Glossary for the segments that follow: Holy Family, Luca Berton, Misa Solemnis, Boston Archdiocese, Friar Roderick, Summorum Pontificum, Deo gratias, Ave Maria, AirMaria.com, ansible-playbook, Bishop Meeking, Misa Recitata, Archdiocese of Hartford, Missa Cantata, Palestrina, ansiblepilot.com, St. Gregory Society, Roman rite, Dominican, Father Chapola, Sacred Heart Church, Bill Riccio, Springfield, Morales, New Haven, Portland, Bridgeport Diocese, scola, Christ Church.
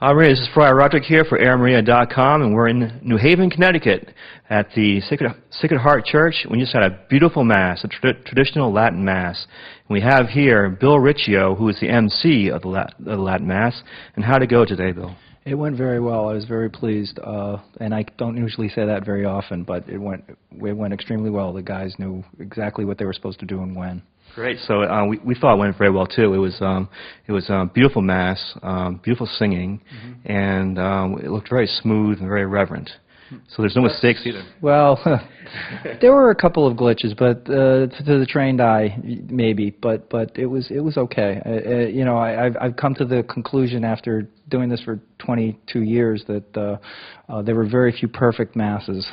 Hi, this is Friar Roderick here for AirMaria.com, and we're in New Haven, Connecticut at the Sacred Heart Church. We just had a beautiful Mass, a traditional Latin Mass. We have here Bill Riccio, who is the MC of the Latin Mass. And how did it go today, Bill? It went very well. I was very pleased, and I don't usually say that very often, but it went extremely well. The guys knew exactly what they were supposed to do and when. Great. So we thought it went very well too. It was beautiful Mass, beautiful singing, and it looked very smooth and very reverent. So there's no mistakes either. Well, there were a couple of glitches, but to the trained eye, maybe. But it was okay. You know, I've come to the conclusion after doing this for 22 years that there were very few perfect masses.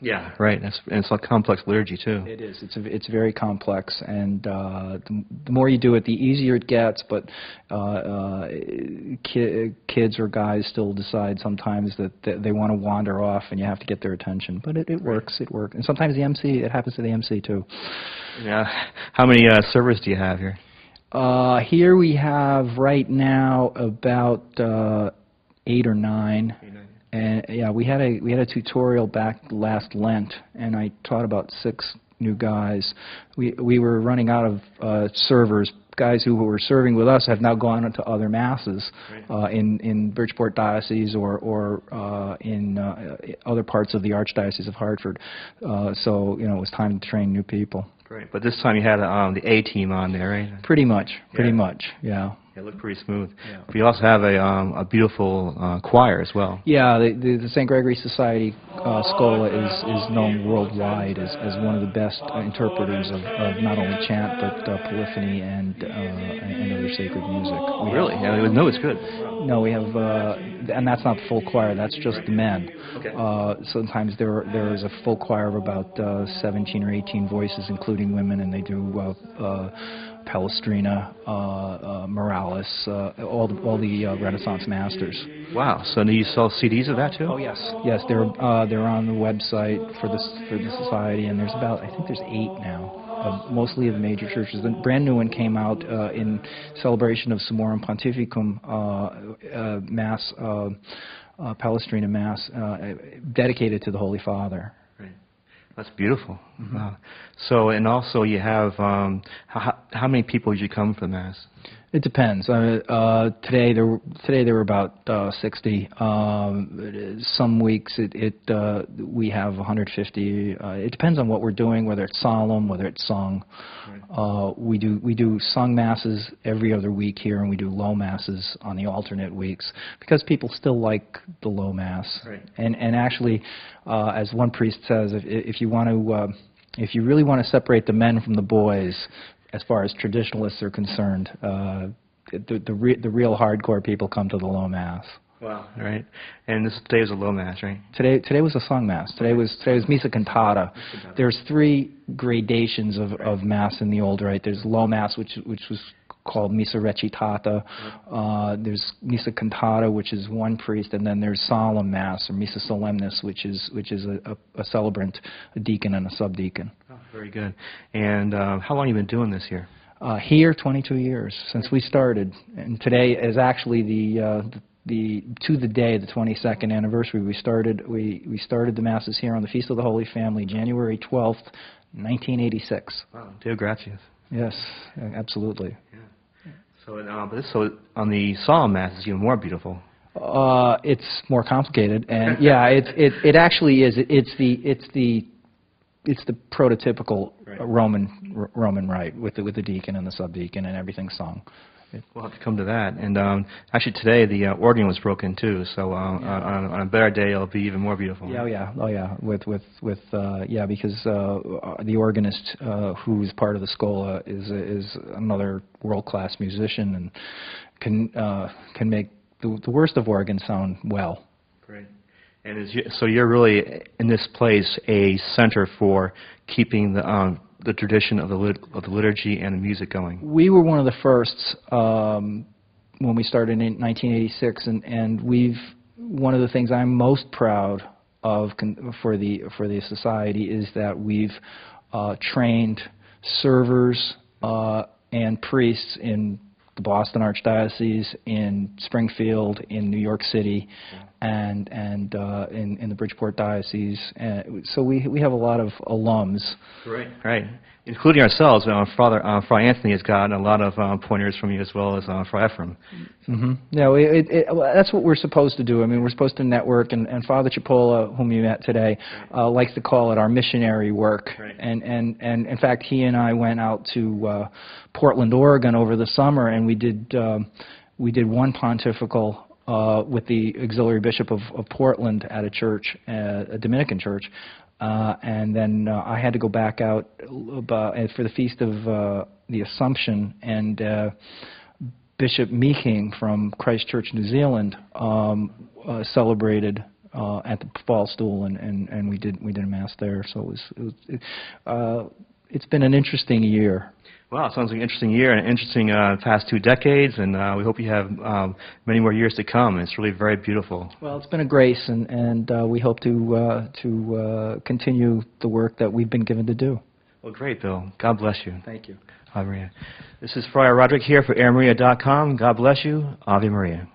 Yeah, right. And it's a complex liturgy too. It is. It's very complex, and the more you do it, the easier it gets. But kids or guys still decide sometimes that they want to wander off, and you have to get their attention. But it works. It works. And sometimes the MC, it happens to the MC too. Yeah. How many servers do you have here? Here we have right now about 8 or 9. And yeah, we had a tutorial back last Lent, and I taught about 6 new guys. We were running out of servers. Guys who were serving with us have now gone to other masses in Bridgeport Diocese or in other parts of the Archdiocese of Hartford. So you know, it was time to train new people. Great, but this time you had the A team on there, right? Pretty much, yeah. It looked pretty smooth. Yeah. But you also have a beautiful choir as well. Yeah, the St. Gregory Society scola is known worldwide as one of the best interpreters of not only chant but polyphony and other sacred music. Oh, really? Yeah, no, it's good. No, we have, and that's not the full choir. That's just the men. Okay. Sometimes there is a full choir of about 17 or 18 voices, including women, and they do. Palestrina, Morales, all the Renaissance masters. Wow! So do you sell CDs of that too? Oh yes, yes. They're on the website for the society, and there's about, I think there's 8 now. Mostly of the major churches. The brand new one came out in celebration of Summorum Pontificum Mass, Palestrina Mass, dedicated to the Holy Father. That's beautiful. Mm-hmm. Wow. So, and also you have, how many people did you come for the Mass? It depends. Today there were about 60. Some weeks we have 150. It depends on what we're doing, whether it's solemn, whether it's sung. We do sung masses every other week here, and we do low masses on the alternate weeks because people still like the low mass. Right. And actually, as one priest says, if you really want to separate the men from the boys, as far as traditionalists are concerned, the real hardcore people come to the low mass. Wow! Right, and today was a low mass, right? Today was a sung mass. Today was Missa Cantata. There's 3 gradations of mass in the old rite. There's low mass, which was called Misa Recitata. There's Missa Cantata, which is one priest, and then there's solemn mass or Misa Solemnis, which is a celebrant, a deacon, and a subdeacon. Oh, very good. And how long have you been doing this here? Here, 22 years since we started, and today is actually the 22nd anniversary. We started the masses here on the Feast of the Holy Family, January 12th, 1986. Wow, Deo gratias. Yes, absolutely. Yeah. So on the solemn mass, it's even more beautiful. It's more complicated, and yeah, it actually is. It's the prototypical Roman rite with the deacon and the subdeacon and everything sung. We'll have to come to that. And actually, today the organ was broken too. So on a better day, it'll be even more beautiful. Yeah, oh yeah. Because the organist, who's part of the scola, is another world-class musician and can make the worst of organ sound well. Great. And so you're really in this place a center for keeping the tradition of the liturgy and the music going. We were one of the firsts when we started in 1986, and one of the things I'm most proud of for the society is that we've trained servers and priests in the Boston Archdiocese, in Springfield, in New York City, and in the Bridgeport Diocese. So we have a lot of alums. Right, right. Including ourselves. Friar Anthony has gotten a lot of pointers from you, as well as Friar Ephraim. Mm-hmm. Yeah, well, that's what we're supposed to do. I mean, we're supposed to network, and Father Chapola, whom you met today, likes to call it our missionary work. Right. And in fact, he and I went out to Portland, Oregon over the summer, and we did one pontifical with the auxiliary bishop of Portland at a church, a Dominican church. And then I had to go back out for the Feast of the Assumption, and Bishop Meeking from Christ Church, New Zealand, celebrated at the Fallstool, and we did a mass there. So it's been an interesting year. Wow, sounds like an interesting year and an interesting past 2 decades, and we hope you have many more years to come. It's really very beautiful. Well, it's been a grace, and we hope to continue the work that we've been given to do. Well, great, Bill. God bless you. Thank you. Ave Maria. This is Friar Roderick here for AirMaria.com. God bless you. Ave Maria.